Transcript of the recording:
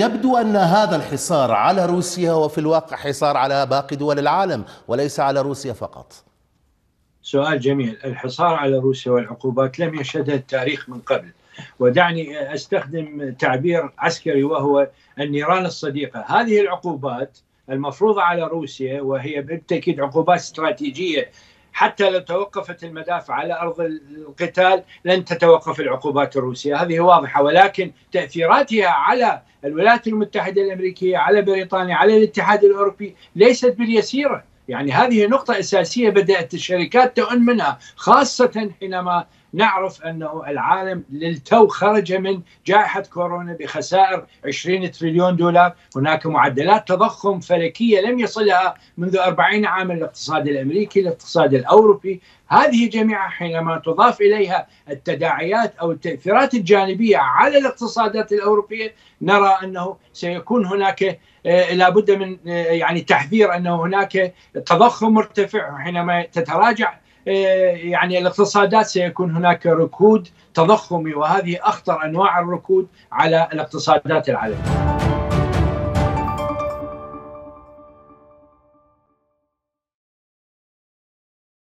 يبدو أن هذا الحصار على روسيا وفي الواقع حصار على باقي دول العالم وليس على روسيا فقط. سؤال جميل. الحصار على روسيا والعقوبات لم يشهدها التاريخ من قبل، ودعني أستخدم تعبير عسكري وهو النيران الصديقة. هذه العقوبات المفروضة على روسيا وهي بالتأكيد عقوبات استراتيجية، حتى لو توقفت المدافع على أرض القتال لن تتوقف العقوبات الروسية، هذه واضحة، ولكن تأثيراتها على الولايات المتحدة الأمريكية، على بريطانيا، على الاتحاد الأوروبي ليست باليسيرة. يعني هذه نقطة أساسية بدأت الشركات تؤن منها، خاصة حينما نعرف أنه العالم للتو خرج من جائحة كورونا بخسائر 20 تريليون دولار. هناك معدلات تضخم فلكية لم يصلها منذ 40 عاما الاقتصاد الأمريكي، الاقتصاد الأوروبي. هذه جميعها حينما تضاف إليها التداعيات أو التأثيرات الجانبية على الاقتصادات الأوروبية، نرى أنه سيكون هناك لابد من يعني تحذير أنه هناك تضخم مرتفع، وحينما تتراجع يعني الاقتصادات سيكون هناك ركود تضخمي، وهذه أخطر أنواع الركود على الاقتصادات العالمية.